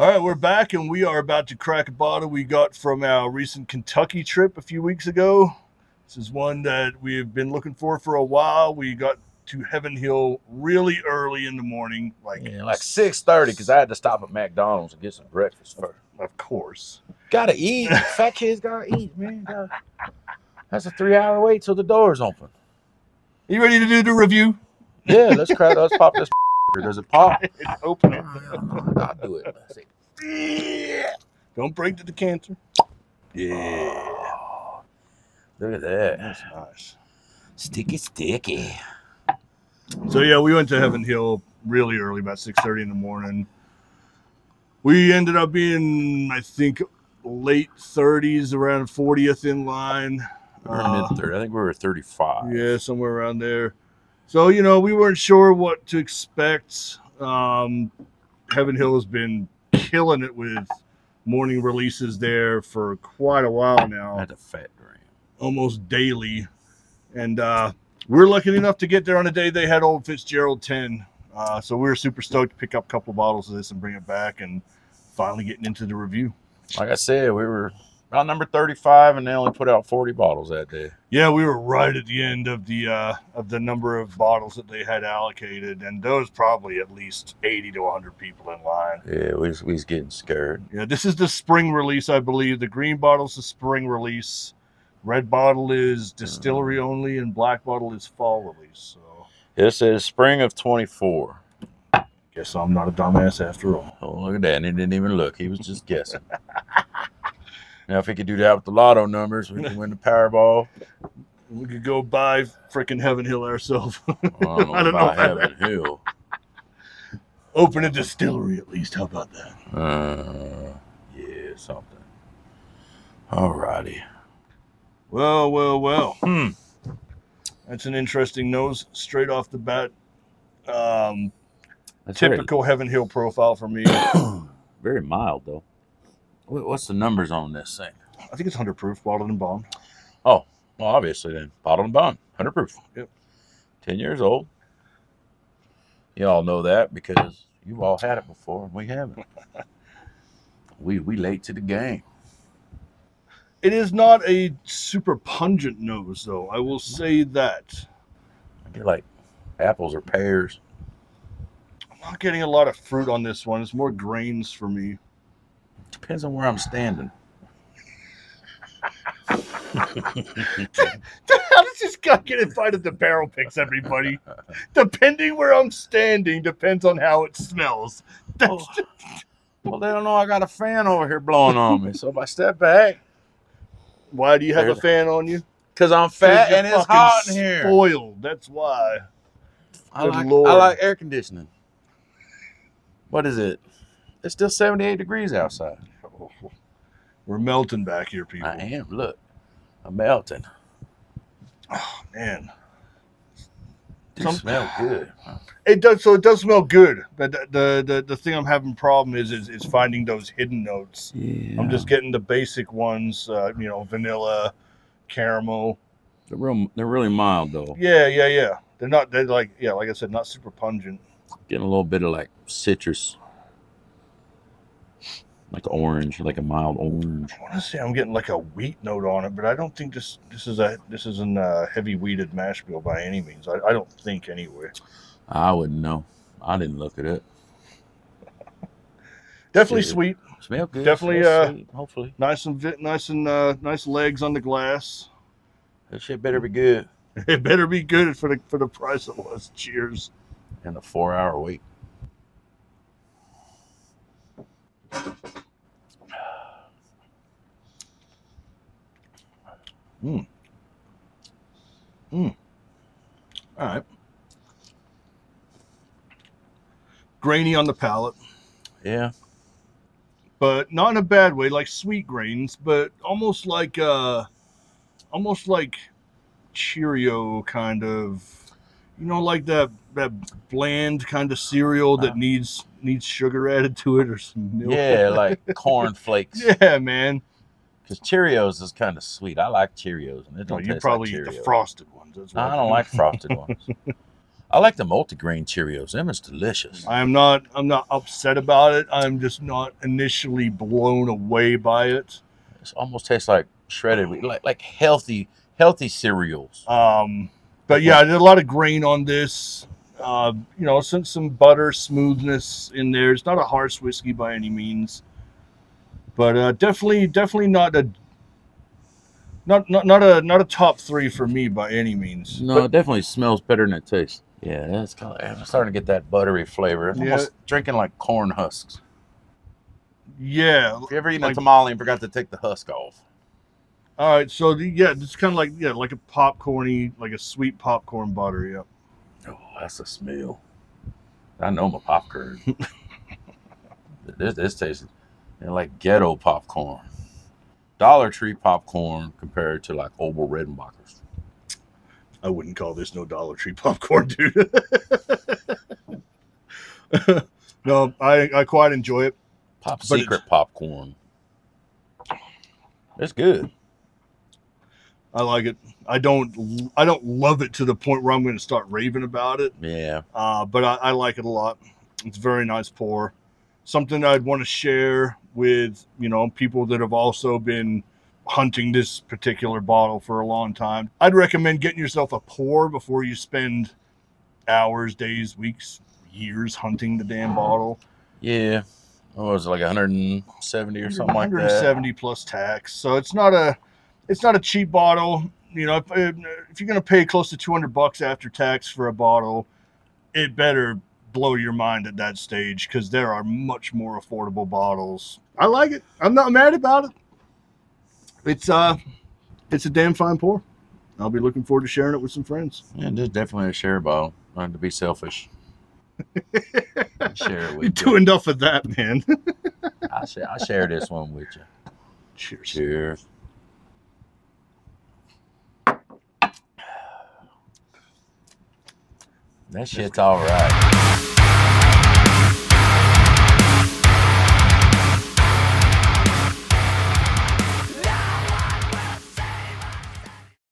All right, we're back, and we are about to crack a bottle we got from our recent Kentucky trip a few weeks ago. This is one that we've been looking for a while. We got to Heaven Hill really early in the morning. Like 6:30, because I had to stop at McDonald's and get some breakfast first. Of course. Gotta eat. Fat kids gotta eat, man. That's a 3-hour wait till the door's open. You ready to do the review? Yeah, let's crack. Let's pop this. Does it pop? It's open. I'll do it. Let's see. Don't break the decanter. Yeah. Oh, look at that. That's nice. Sticky, sticky. So yeah, we went to Heaven Hill really early, about 6:30 in the morning. We ended up being, I think, late 30s, around 40th in line. We were mid-30. I think we were 35. Yeah, somewhere around there. So, you know, we weren't sure what to expect. Heaven Hill has been killing it with morning releases there for quite a while now. That's a fat dream. Almost daily. And we're lucky enough to get there on a day they had Old Fitzgerald 10. So we were super stoked to pick up a couple of bottles of this and bring it back, and finally getting into the review. Like I said, we were about number 35, and they only put out 40 bottles that day. Yeah, we were right at the end of the number of bottles that they had allocated, and there was probably at least 80 to 100 people in line. Yeah, we was getting scared. Yeah, this is the spring release, I believe. The green bottle's the spring release, red bottle is distillery only, and black bottle is fall release. So. It says spring of 24. Guess I'm not a dumbass after all. Oh, look at that. And he didn't even look. He was just guessing. Now, if he could do that with the lotto numbers, we could win the Powerball. We could go buy freaking Heaven Hill ourselves. Well, I don't know about Heaven Hill. Open a distillery at least. How about that? Yeah, something. All righty. Well, well, well. That's an interesting nose straight off the bat. Typical Heaven Hill profile for me. Very mild, though. What's the numbers on this thing? I think it's 100 proof, bottled in bond. Oh, well, obviously then. Bottled in bond, 100 proof. Yep. 10 years old. You all know that because you all had it before and we haven't. we late to the game. It is not a super pungent nose, though. I will say that. I get like apples or pears. I'm not getting a lot of fruit on this one. It's more grains for me. Depends on where I'm standing. How does this guy get invited to barrel picks, everybody? Depending where I'm standing depends on how it smells. That's well, they don't know I got a fan over here blowing on me. So if I step back. Why do you have a fan on you? Because I'm fat and it's hot in here. Spoiled. That's why. I like air conditioning. What is it? It's still 78 degrees outside. Oh, we're melting back here, people. I am. Look, I'm melting. Oh man, it smells good. It does. So it does smell good. But the thing I'm having problem is finding those hidden notes. Yeah. I'm just getting the basic ones. You know, vanilla, caramel. They're really mild though. Yeah. They're not. They're like like I said, not super pungent. Getting a little bit of like citrus. Like orange, like a mild orange. I want to say I'm getting like a wheat note on it, but I don't think this isn't a heavy wheated mash bill by any means. I don't think anyway. I wouldn't know. I didn't look at it. Definitely sweet. Smell good. Definitely sweet, hopefully nice legs on the glass. That shit better be good. It better be good for the price it was. Cheers. And a 4-hour wait. All right. Grainy on the palate. Yeah. But not in a bad way, like sweet grains, but almost like Cheerio kind of, you know, like that bland kind of cereal that needs sugar added to it or some milk. Yeah, like corn flakes. Yeah, man. Because Cheerios is kind of sweet. I like Cheerios. And it don't taste like Cheerios. You probably eat the frosted ones. That's no, I don't like frosted ones. I like the multi-grain Cheerios. Them is delicious. I'm not upset about it. I'm just not initially blown away by it. It almost tastes like shredded, like healthy cereals. But yeah, there's a lot of grain on this. You know, some butter smoothness in there. It's not a harsh whiskey by any means, but definitely not a top three for me by any means. No, but it definitely smells better than it tastes. Yeah, that's kind of, I'm starting to get that buttery flavor. It's almost drinking like corn husks. Yeah. If you ever eaten a tamale and forgot to take the husk off. All right, so yeah, it's kind of like, yeah, like a popcorny, like a sweet popcorn butter. Yeah. Oh, that's a smell. I know my popcorn. this tastes like ghetto popcorn. Dollar Tree popcorn compared to like Oval Redenbacher's. I wouldn't call this no Dollar Tree popcorn, dude. No, I quite enjoy it. Pop Secret popcorn. It's good. I like it. I don't love it to the point where I'm going to start raving about it. Yeah. But I like it a lot. It's a very nice pour. Something I'd want to share with, you know, people that have also been hunting this particular bottle for a long time. I'd recommend getting yourself a pour before you spend hours, days, weeks, years hunting the damn bottle. Yeah. What was it, like 170 or something like that? 170 plus tax. So it's not a cheap bottle. You know, if you're going to pay close to $200 after tax for a bottle, it better blow your mind at that stage, because there are much more affordable bottles. I like it. I'm not mad about it. It's a damn fine pour. I'll be looking forward to sharing it with some friends. Yeah, this is definitely a share bottle. Not to be selfish. Share it with you. You do enough of that, man. I'll share this one with you. Cheers. Cheers. That shit's all right.